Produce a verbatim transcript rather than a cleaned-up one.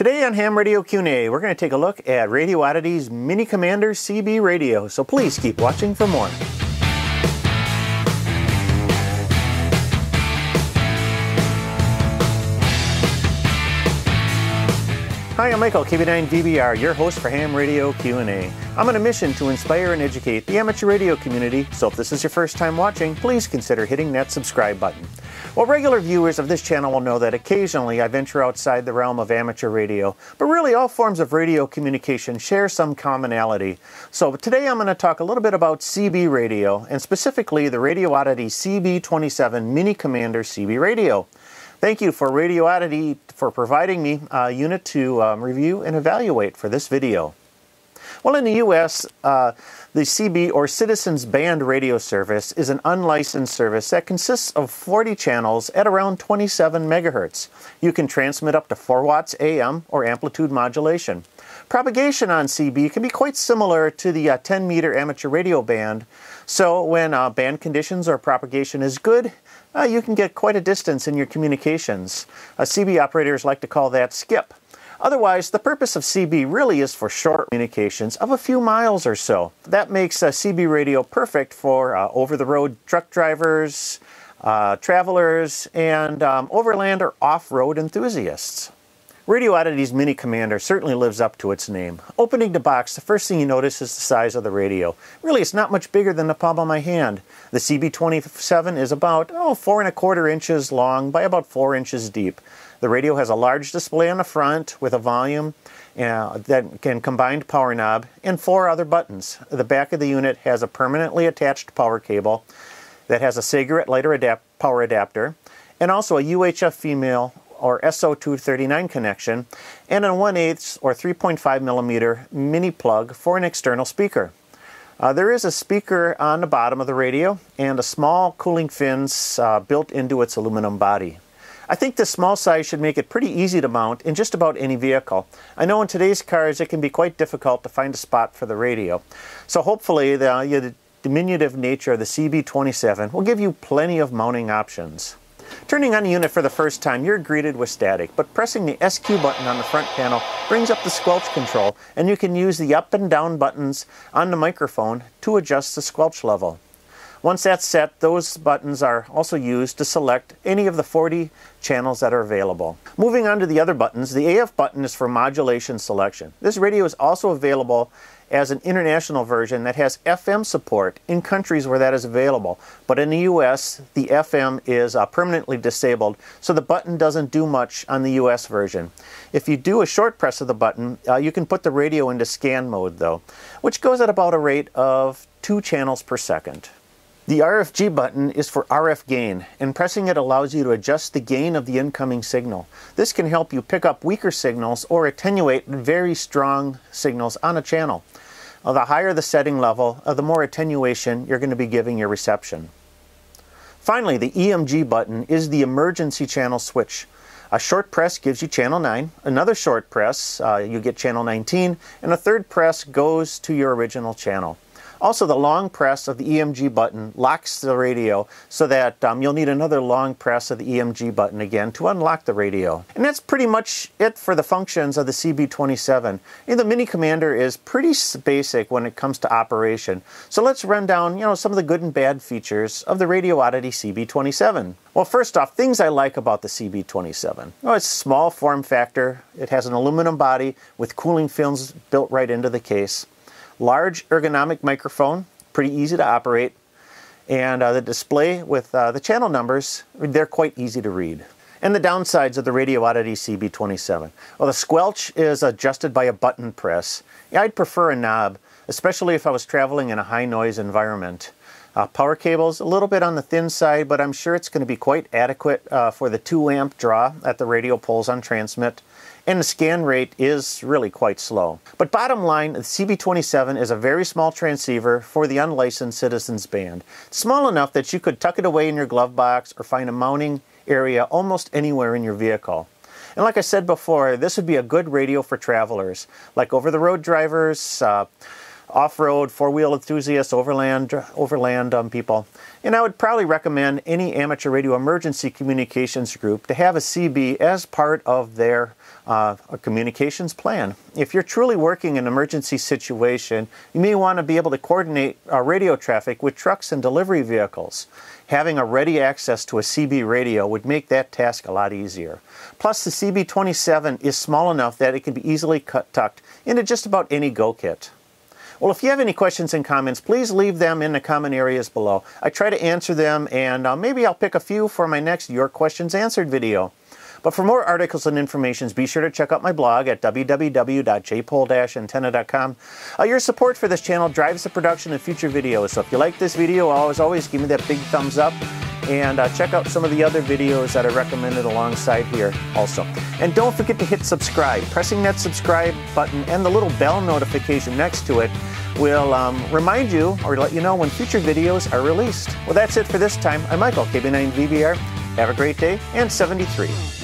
Today on Ham Radio Q and A, we're going to take a look at Radioddity's Mini Commander C B radio, so please keep watching for more. Hi, I'm Michael K B nine D B R, your host for Ham Radio Q and A. I'm on a mission to inspire and educate the amateur radio community, so if this is your first time watching, please consider hitting that subscribe button. Well, regular viewers of this channel will know that occasionally I venture outside the realm of amateur radio, but really all forms of radio communication share some commonality. So today I'm going to talk a little bit about C B radio, and specifically the Radioddity C B twenty-seven Mini Commander C B radio. Thank you for Radioddity for providing me a unit to um, review and evaluate for this video. Well, in the U S, uh, the C B or Citizens Band radio service is an unlicensed service that consists of forty channels at around twenty-seven megahertz. You can transmit up to four watts A M or amplitude modulation. Propagation on C B can be quite similar to the uh, ten meter amateur radio band, so when uh, band conditions or propagation is good, uh, you can get quite a distance in your communications. Uh, C B operators like to call that skip. Otherwise, the purpose of C B really is for short communications of a few miles or so. That makes uh, C B radio perfect for uh, over-the-road truck drivers, uh, travelers, and um, overland or off-road enthusiasts. Radioddity's Mini Commander certainly lives up to its name. Opening the box, the first thing you notice is the size of the radio. Really, it's not much bigger than the palm of my hand. The C B twenty-seven is about oh, four and a quarter inches long by about four inches deep. The radio has a large display on the front with a volume uh, that can combined power knob and four other buttons. The back of the unit has a permanently attached power cable that has a cigarette lighter adap power adapter and also a U H F female or S O two thirty-nine connection, and a one eighth or three point five millimeter mini plug for an external speaker. Uh, there is a speaker on the bottom of the radio and a small cooling fins uh, built into its aluminum body. I think this small size should make it pretty easy to mount in just about any vehicle. I know in today's cars it can be quite difficult to find a spot for the radio, so hopefully the, uh, the diminutive nature of the C B twenty-seven will give you plenty of mounting options. Turning on the unit for the first time, you're greeted with static, but pressing the S Q button on the front panel brings up the squelch control, and you can use the up and down buttons on the microphone to adjust the squelch level. Once that's set, those buttons are also used to select any of the forty channels that are available. Moving on to the other buttons, the A F button is for modulation selection. This radio is also available as an international version that has F M support in countries where that is available. But in the U S, the F M is uh, permanently disabled, so the button doesn't do much on the U S version. If you do a short press of the button, uh, you can put the radio into scan mode though, which goes at about a rate of two channels per second. The R F G button is for R F gain, and pressing it allows you to adjust the gain of the incoming signal. This can help you pick up weaker signals or attenuate very strong signals on a channel. The higher the setting level, the more attenuation you're going to be giving your reception. Finally, the E M G button is the emergency channel switch. A short press gives you channel nine, another short press uh, you get channel nineteen, and a third press goes to your original channel. Also, the long press of the E M G button locks the radio so that um, you'll need another long press of the E M G button again to unlock the radio. And that's pretty much it for the functions of the C B twenty-seven. You know, the Mini Commander is pretty basic when it comes to operation. So let's run down, you know, some of the good and bad features of the Radioddity C B twenty-seven. Well, first off, things I like about the C B twenty-seven. Oh, it's a small form factor. It has an aluminum body with cooling films built right into the case. Large ergonomic microphone, pretty easy to operate, and uh, the display with uh, the channel numbers, they're quite easy to read. And the downsides of the Radioddity C B twenty-seven. Well, the squelch is adjusted by a button press. I'd prefer a knob, especially if I was traveling in a high noise environment. Uh, power cables, a little bit on the thin side, but I'm sure it's going to be quite adequate uh, for the two amp draw at the radio poles on transmit. And the scan rate is really quite slow. But bottom line, the C B twenty-seven is a very small transceiver for the unlicensed Citizens Band. Small enough that you could tuck it away in your glove box or find a mounting area almost anywhere in your vehicle. And like I said before, this would be a good radio for travelers, like over-the-road drivers, uh, off-road, four-wheel enthusiasts, overland, overland um, people. And I would probably recommend any amateur radio emergency communications group to have a C B as part of their uh, communications plan. If you're truly working in an emergency situation, you may want to be able to coordinate uh, radio traffic with trucks and delivery vehicles. Having a ready access to a C B radio would make that task a lot easier. Plus, the C B twenty-seven is small enough that it can be easily cut, tucked into just about any go kit. Well, if you have any questions and comments, please leave them in the comment areas below. I try to answer them, and uh, maybe I'll pick a few for my next Your Questions Answered video. But for more articles and information, be sure to check out my blog at w w w dot j pole dash antenna dot com. Uh, your support for this channel drives the production of future videos, so if you like this video, always, always give me that big thumbs up. And uh, check out some of the other videos that are recommended alongside here also. And don't forget to hit subscribe. Pressing that subscribe button and the little bell notification next to it will um, remind you or let you know when future videos are released. Well, that's it for this time. I'm Michael, K B nine V B R. Have a great day and seventy-three.